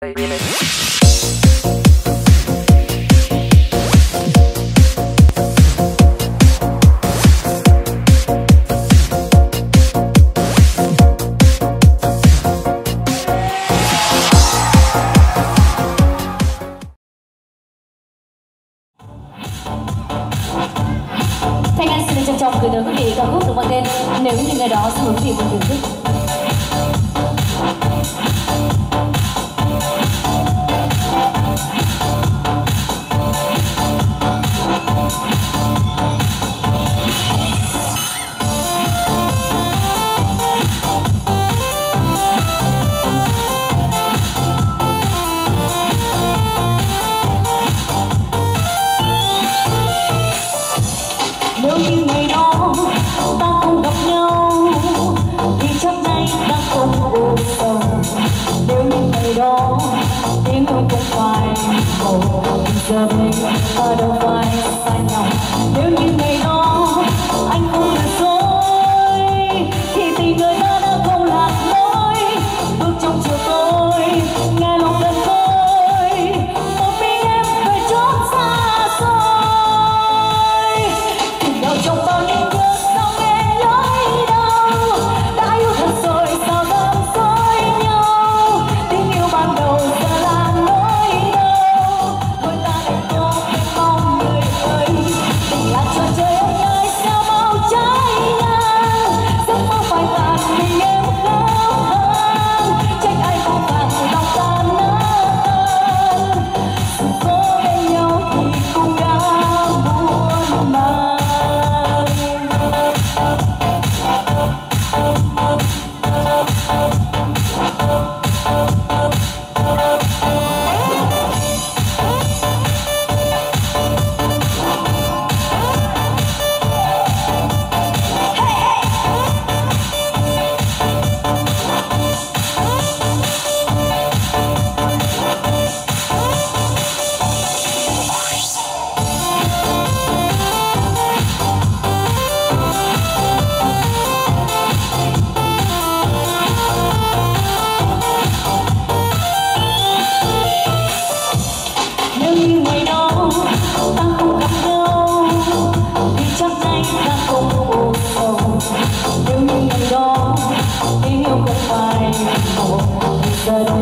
Thanh Nga xin trân trọng gửi tới quý vị ca khúc được mang tên Nếu Như Ngày Đó, xin mời quý vị cùng thưởng thức. Nếu như ngày đó ta không gặp nhau thì trước nay ta không buồn sầu. Nếu như ngày đó thì người cũng phải khổ, giờ đây ta đâu phải xa nhau. Nếu như ngày đó anh không lừa dối thì tình người ta đã không lạc lối. Bước trong chiều tối nghe lòng đơn côi, một mình em về chốn xa xôi. Trong bao nhiêu bước sao nghe nỗi đau, đã yêu thật rồi sao dám dối nhau. Tình yêu ban đầu giờ là nỗi đau, đôi ta đành nhau để mong người ấy. Tình là trò chơi anh ơi sao bao trái ngang, giấc mơ phải tàn vì em không hơn. Trách ai không tàn lòng ta nát, có bên nhau thì cũng đã buồn mà. Hãy subscribe cho kênh Thanh Nga.